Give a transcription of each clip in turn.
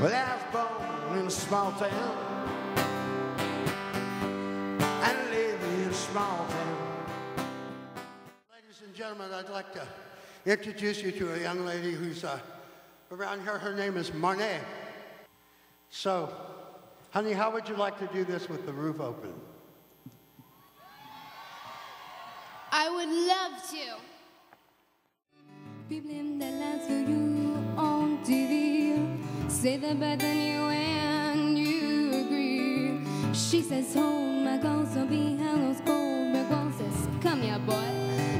Well, I was born in a small town and live in a small town. Ladies and gentlemen, I'd like to introduce you to a young lady who's around here. Her name is Marnée. So, honey, how would you like to do this with the roof open? I would love to. People in the lights for you on TV say they're better than you and you agree. She says, hold my ghost, I'll be hangos, gold, my ghost says, come here, boy,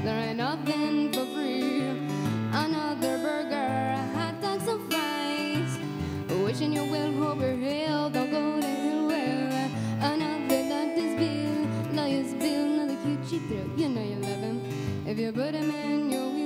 there ain't nothing for free. Another burger, hot dogs and fries, wishing you will, hope you're healed, don't go to hell, well, another doctor's bill, lawyer's bill, another cute cheat through, you know you love him, if you put him in your wheel.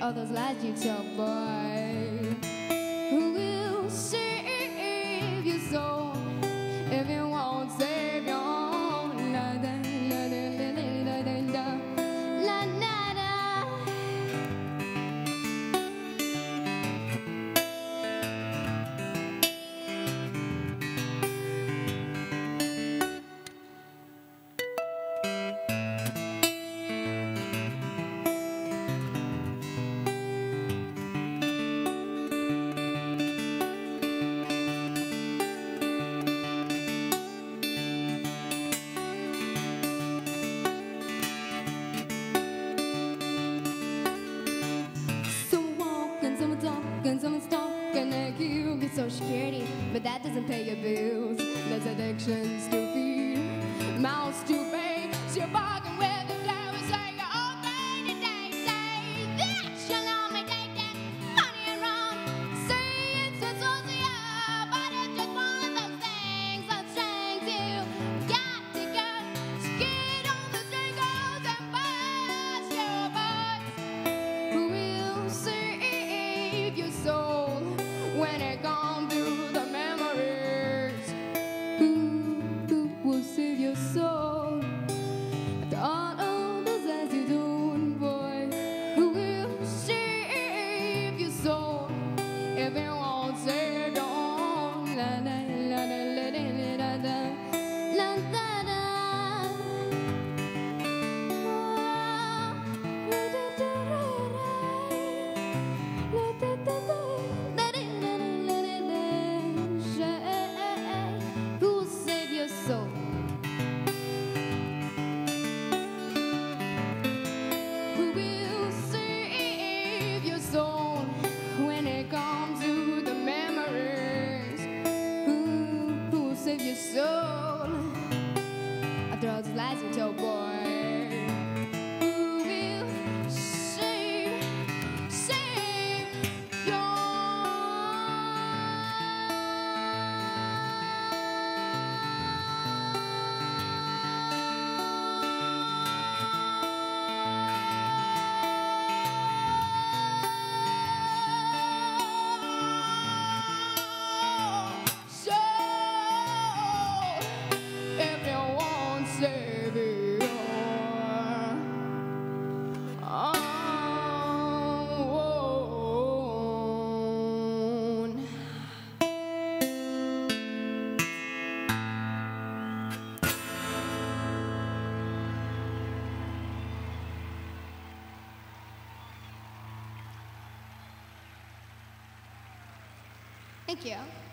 Others like you, tell boy, who will save your soul if you won't save your own? La da la da la da da da la la da. Social Security, but that doesn't pay your bills. There's addictions to feed, mouths to pay. So you're barking with the devil, so you're okay today. Say that you'll only take that money and wrong. Say it's just all to you, but it's just one of those things. Those strings you got to go. Skid on the singles and bust your butts. Who will save your soul when it gone? Your soul. Thank you.